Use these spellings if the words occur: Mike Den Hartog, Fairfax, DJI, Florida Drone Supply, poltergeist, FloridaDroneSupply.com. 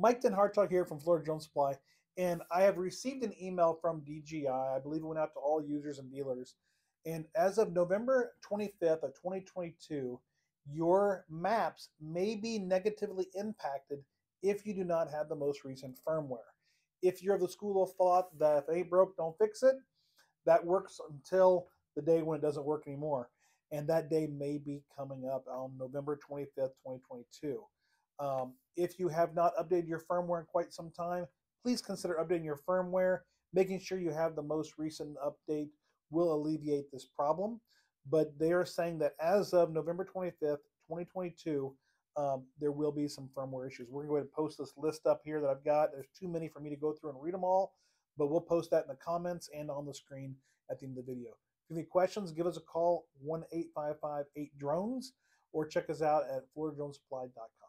Mike Den Hartog here from Florida Drone Supply, and I have received an email from DJI. I believe it went out to all users and dealers. And as of November 25th of 2022, your maps may be negatively impacted if you do not have the most recent firmware. If you're of the school of thought that if it ain't broke, don't fix it, that works until the day when it doesn't work anymore. And that day may be coming up on November 25th, 2022. If you have not updated your firmware in quite some time, please consider updating your firmware. Making sure you have the most recent update will alleviate this problem. But they are saying that as of November 25th, 2022, there will be some firmware issues. We're going to go ahead and post this list up here that I've got. There's too many for me to go through and read them all, but we'll post that in the comments and on the screen at the end of the video. If you have any questions, give us a call, 1-855-8-DRONES, or check us out at FloridaDroneSupply.com.